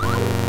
Wow!